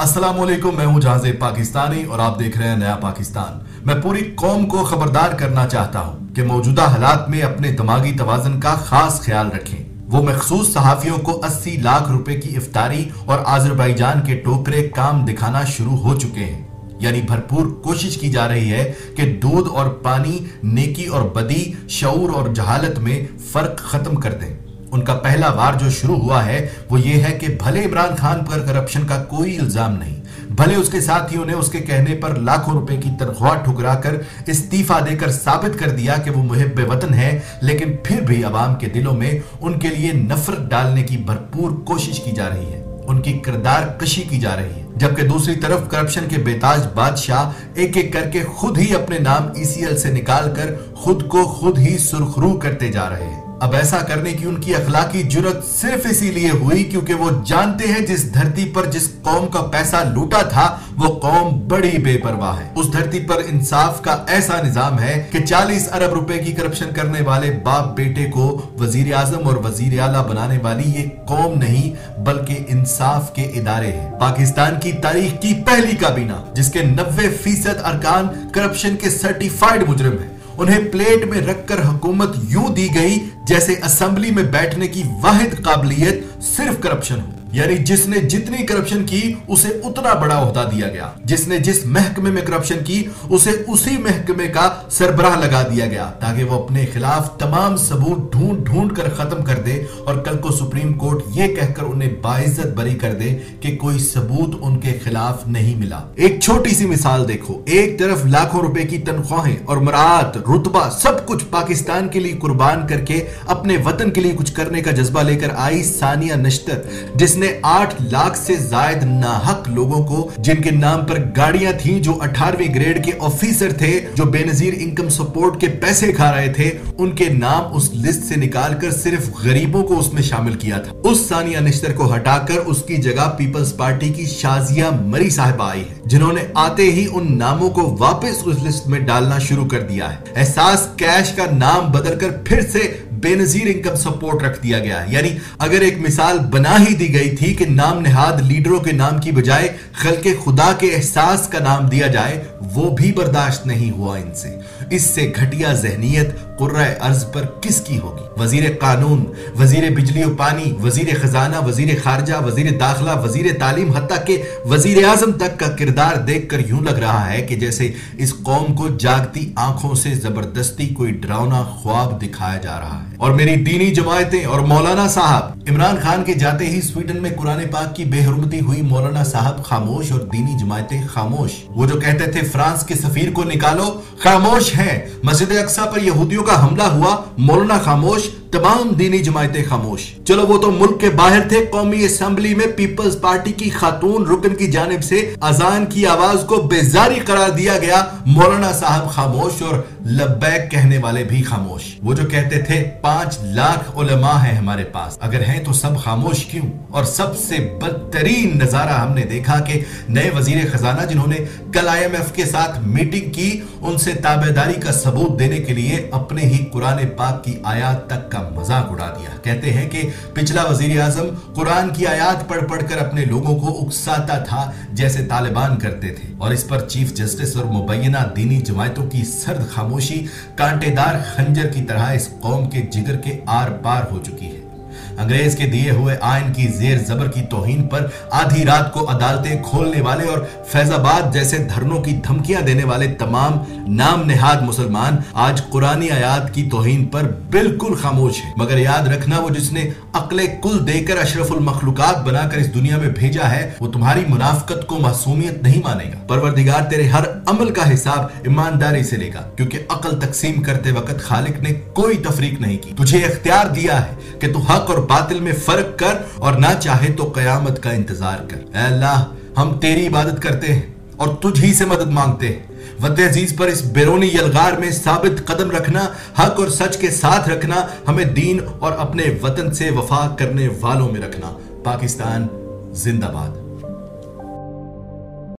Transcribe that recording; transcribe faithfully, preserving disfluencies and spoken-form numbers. अस्सलाम वालेकुम, मैं हूं जाज़े पाकिस्तानी और आप देख रहे हैं नया पाकिस्तान। मैं पूरी कौम को खबरदार करना चाहता हूं कि मौजूदा हालात में अपने दिमागी तवाज़ुन का खास ख्याल रखें। वो मखसूस सहाफ़ियों को अस्सी लाख रुपए की इफ्तारी और आज़रबाईजान के टोकरे काम दिखाना शुरू हो चुके हैं। यानी भरपूर कोशिश की जा रही है कि दूध और पानी, नेकी और बदी, शऊर और जहालत में फर्क खत्म कर दें। उनका पहला वार जो शुरू हुआ है वो ये है कि भले इमरान खान पर करप्शन का कोई इल्जाम नहीं, भले उसके साथियों ने उसके कहने पर लाखों रुपए की तनख्वाह ठुकरा कर इस्तीफा देकर साबित कर दिया कि वो मुहिब्बे वतन है, लेकिन फिर भी अवाम के दिलों में उनके लिए नफरत डालने की भरपूर कोशिश की जा रही है, उनकी किरदार कशी की जा रही है। जबकि दूसरी तरफ करप्शन के बेताज बादशाह एक एक करके खुद ही अपने नाम ई सी एल से निकाल कर खुद को खुद ही सुरखरू करते जा रहे हैं। अब ऐसा करने की उनकी अखलाकी जुर्रत सिर्फ इसीलिए हुई क्योंकि वो जानते हैं जिस धरती पर जिस कौम का पैसा लूटा था वो कौम बड़ी बेपरवाह है। उस धरती पर इंसाफ का ऐसा निजाम है कि चालीस अरब रुपए की करप्शन करने वाले बाप बेटे को वजीर आजम और वजीर आला बनाने वाली ये कौम नहीं बल्कि इंसाफ के इदारे हैं। पाकिस्तान की तारीख की पहली काबीना जिसके नब्बे फीसद अरकान करप्शन के सर्टिफाइड मुजरिम है, उन्हें प्लेट में रखकर हुकूमत यूं दी गई जैसे असेंबली में बैठने की वाहिद काबिलियत सिर्फ करप्शन हो। यानी जिसने जितनी करप्शन की उसे उतना बड़ा ओहदा दिया गया, जिसने जिस महकमे में करप्शन की उसे उसी महकमे का सरबराह लगा दिया गया ताकि वो अपने खिलाफ तमाम सबूत ढूंढ ढूंढ कर खत्म कर दे और कल को सुप्रीम कोर्ट ये कहकर उन्हें बाइज्जत बरी कर दे कि कोई सबूत उनके खिलाफ नहीं मिला। एक छोटी सी मिसाल देखो, एक तरफ लाखों रुपए की तनख्वाहें और मरात, रुतबा, सब कुछ पाकिस्तान के लिए कुर्बान करके अपने वतन के लिए कुछ करने का जज्बा लेकर आई सानिया निश्तर, जिसने आठ लाख से जायद नाहक लोगों को जिनके नाम पर गाड़ियां थीं, जो अठारहवीं ग्रेड के ऑफिसर थे, जो बेनजीर इनकम सपोर्ट के पैसे खा रहे थे, उनके नाम उस लिस्ट से निकालकर सिर्फ गरीबों को उसमें शामिल किया था। उस सानिया निश्तर को हटाकर उसकी जगह पीपल्स पार्टी की शाजिया मरी साहिबा आई है, जिन्होंने आते ही उन नामों को वापस उस लिस्ट में डालना शुरू कर दिया है। एहसास कैश का नाम बदलकर फिर से बेनजीर इनकम सपोर्ट रख दिया गया। यानी अगर एक मिसाल बना ही दी गई थी कि नाम निहाद लीडरों के नाम की बजाय खल्के खुदा के एहसास का नाम दिया जाए, वो भी बर्दाश्त नहीं हुआ इनसे। इससे घटिया जहनियत कुर्रा अर्ज पर किसकी होगी? वजीर कानून, वजीर बिजली और पानी, वजीर खजाना, वजीर खारजा, वजीर दाखला, वजीर तालीम, हत्ता के वजीर आजम तक का किरदार देखकर यूं लग रहा है कि जैसे इस कौम को जागती आंखों से जबरदस्ती कोई डरावना ख्वाब दिखाया जा रहा है। और मेरी दीनी जमायतें और मौलाना साहब, इमरान खान के जाते ही स्वीडन में कुरान पाक की बेहरमती हुई, मौलाना साहब खामोश और दीनी जमायतें खामोश। वो जो कहते थे फ्रांस के सफीर को निकालो, खामोश हैं। मस्जिद अक्सा पर यहूदियों का हमला हुआ, मौलाना खामोश, तमाम दीनी जमायतें खामोश। चलो वो तो मुल्क के बाहर थे, कौमी असम्बली में पीपल्स पार्टी की खातून रुकन की जानिब से अजान की आवाज को बेजारी करार दिया गया, मौलाना साहब खामोश और लब्बैक कहने वाले भी खामोश। वो जो कहते थे पांच लाख उलमा है हमारे पास, अगर हैं तो सब खामोश क्यों? और सबसे बदतरीन नजारा हमने देखा कि नए वजीर खजाना जिन्होंने कल आई एम एफ के साथ मीटिंग की, उनसे ताबेदारी का सबूत देने के लिए अपने ही कुरान पाक की आयात तक का मजाक उड़ा दिया। कहते हैं कि पिछला वजीर आजम कुरान की आयत पढ़ पढ़कर अपने लोगों को उकसाता था जैसे तालिबान करते थे। और इस पर चीफ जस्टिस और मुबैना दीनी जमायतों की सर्द खामोशी कांटेदार खंजर की तरह इस कौम के जिगर के आर पार हो चुकी है। अंग्रेज के दिए हुए आइन की जेर जबर की तोहीन पर आधी रात को अदालतें खोलने वाले और फैजाबाद जैसे धरनों की धमकियां देने वाले तमाम नाम नेहाद मुसलमान आज कुरानी आयात की तोहीन पर बिल्कुल खामोश है। मगर याद रखना, वो जिसने अक्ले कुल देकर अशरफुल मखलूकात बनाकर इस दुनिया में भेजा है वो तुम्हारी मुनाफकत को मासूमियत नहीं मानेगा। परवरदिगार तेरे हर अमल का हिसाब ईमानदारी से लेगा, क्योंकि अकल तकसीम करते वक्त खालिक ने कोई तफरीक नहीं की। तुझे इख्तियार दिया है कि तू हक और बातिल में फर्क कर, और ना चाहे तो कयामत का इंतजार कर। ऐ अल्लाह, हम तेरी इबादत करते हैं और तुझ ही से मदद मांगते हैं। वतन अजीज पर इस बेरोनी यलगार में साबित कदम रखना, हक और सच के साथ रखना, हमें दीन और अपने वतन से वफा करने वालों में रखना। पाकिस्तान जिंदाबाद।